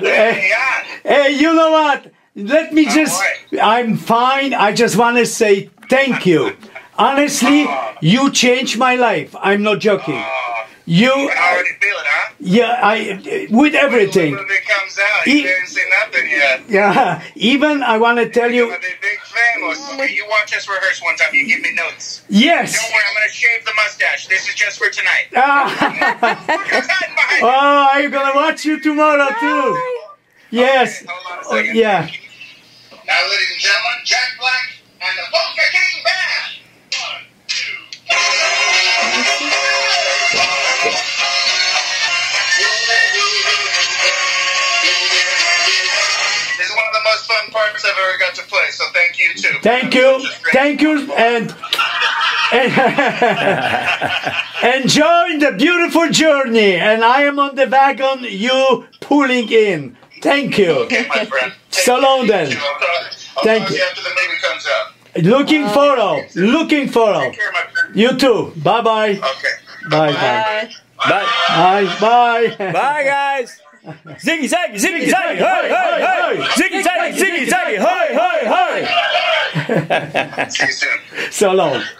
Hey, you know what? Let me just... I'm fine. I just want to say thank you. Honestly, you changed my life. I'm not joking. You already feel it, huh? Yeah, with everything. When it comes out, you didn't see nothing yet. Yeah, even I want to tell you. I'm a big fan or something. You watch us rehearse one time. You give me notes. Yes. Don't worry, I'm gonna shave the mustache. This is just for tonight. Oh, I'm gonna watch you tomorrow too. Yes. Okay, hold on a second. Yeah. Now, ladies and gentlemen, Jack Black and the Poker King Band. 1, 2, 3. This is one of the most fun parts I've ever got to play, so thank you too. Thank you, thank you, and enjoy the beautiful journey. And I am on the wagon, you pulling in. Thank you. Okay, my friend. Salon then. Thank you. After the baby comes out. Looking forward. Looking forward. You too. Bye bye. Okay. Bye bye. Bye. Bye. Bye. Bye. Bye, guys. Ziggy zag, ziggy zag, hey, hey, hey. Ziggy zag, ziggy zag, hey, hey, hey. See you soon. So long.